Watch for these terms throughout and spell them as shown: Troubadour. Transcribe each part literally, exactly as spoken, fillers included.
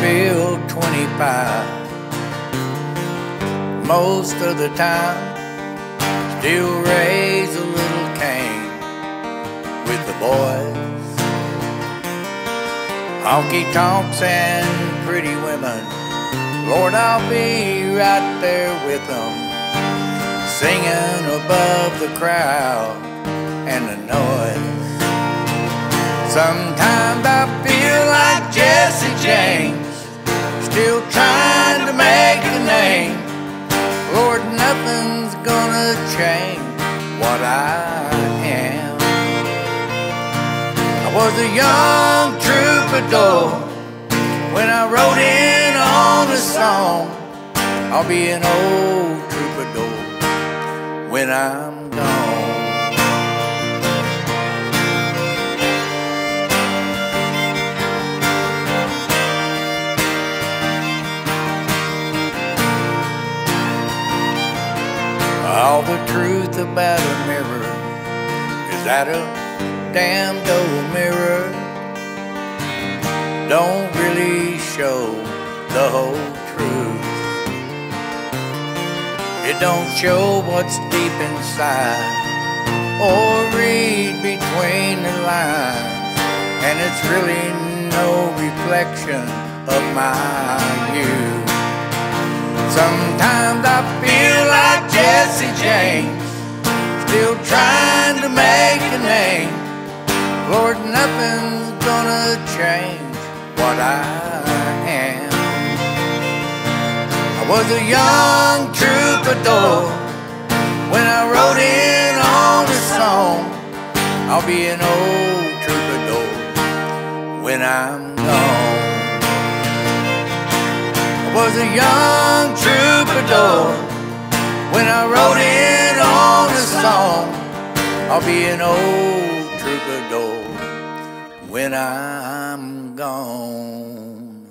feel twenty-five. Most of the time, still raise a little cane with the boys. Honky-tonks and pretty women, Lord, I'll be right there with them, singing above the crowd and the noise. Sometimes I feel like Jesse James, still trying to make a name. Lord, nothing's gonna change what I am. I was a young troubadour when I wrote in on the song. I'll be an old troubadour when I'm gone. All the truth about a mirror is that a damned old mirror don't really show the whole truth. It don't show what's deep inside or read between the lines, and it's really no reflection of my youth. Sometimes I feel like Jesse James, still trying to make a name. Lord, nothing's gonna change what I am. I was a young troubadour when I wrote in on the song. I'll be an old troubadour when I'm gone. I was a young troubadour when I wrote it on a song. I'll be an old troubadour when I'm gone.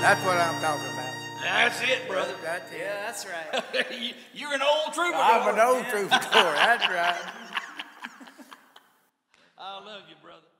That's what I'm talking about. That's it, brother. That's it. Yeah, that's right. You're an old troubadour. I'm an old troubadour. That's right. I love you, brother.